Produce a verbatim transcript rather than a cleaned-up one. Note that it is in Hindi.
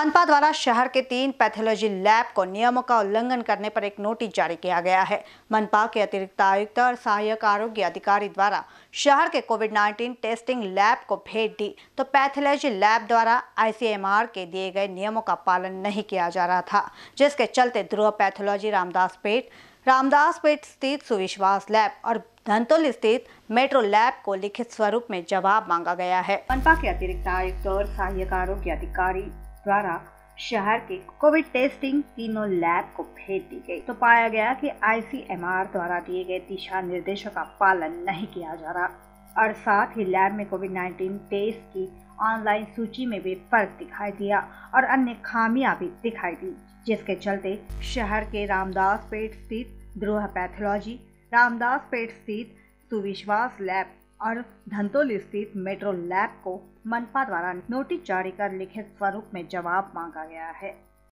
मनपा द्वारा शहर के तीन पैथोलॉजी लैब को नियमों का उल्लंघन करने पर एक नोटिस जारी किया गया है। मनपा के अतिरिक्त आयुक्त और सहायक आरोग्य अधिकारी द्वारा शहर के कोविड नाइन्टीन टेस्टिंग लैब को भेंट दी तो पैथोलॉजी लैब द्वारा आई सी एम आर के दिए गए नियमों का पालन नहीं किया जा रहा था, जिसके चलते ध्रुव पैथोलॉजी रामदास पेट रामदास पेट स्थित सुविश्वास लैब और धंतोल स्थित मेट्रो लैब को लिखित स्वरूप में जवाब मांगा गया है। मनपा के अतिरिक्त आयुक्त और सहायक आरोग्य अधिकारी द्वारा शहर के कोविड टेस्टिंग तीनों लैब को भेज दी गई तो पाया गया कि आई सी एम आर द्वारा दिए गए दिशा निर्देशों का पालन नहीं किया जा रहा और साथ ही लैब में कोविड नाइन्टीन टेस्ट की ऑनलाइन सूची में भी फर्क दिखाई दिया और अन्य खामियां भी दिखाई दी, जिसके चलते शहर के रामदास पेट स्थित ध्रुव पैथोलॉजी रामदास पेट स्थित सुविश्वास लैब और धंतोल स्थित मेट्रो लैब को मनपा द्वारा नोटिस जारी कर लिखित स्वरूप में जवाब मांगा गया है।